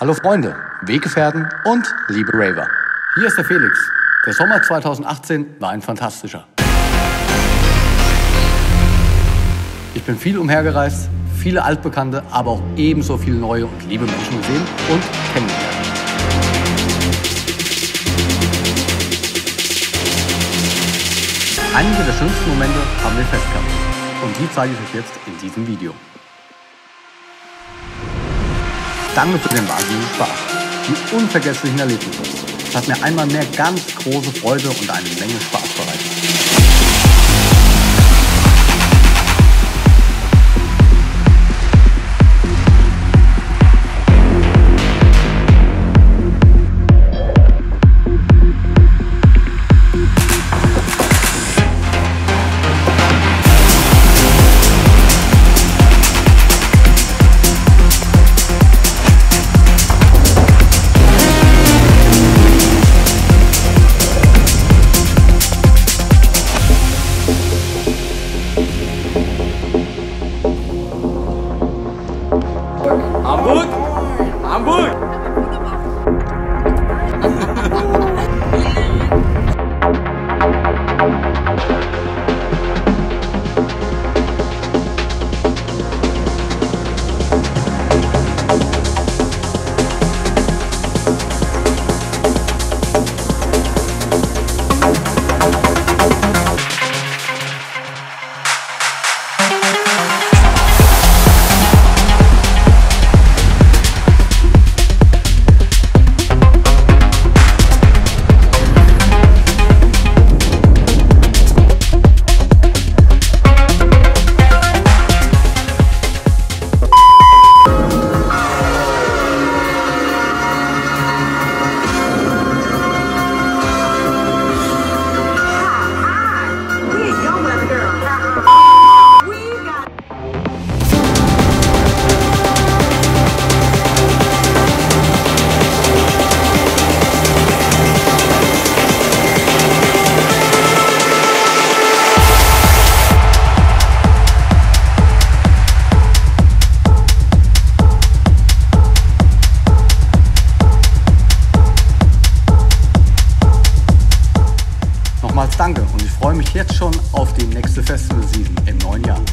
Hallo Freunde, Weggefährten und liebe Raver. Hier ist der Felix. Der Sommer 2018 war ein fantastischer. Ich bin viel umhergereist, viele Altbekannte, aber auch ebenso viele neue und liebe Menschen gesehen und kennengelernt. Einige der schönsten Momente haben wir festgehalten und die zeige ich euch jetzt in diesem Video. Danke für den wahnsinnigen Spaß, die unvergesslichen Erlebnisse. Es hat mir einmal mehr ganz große Freude und eine Menge Spaß bereitet. Danke und ich freue mich jetzt schon auf die nächste Festival-Season im neuen Jahr.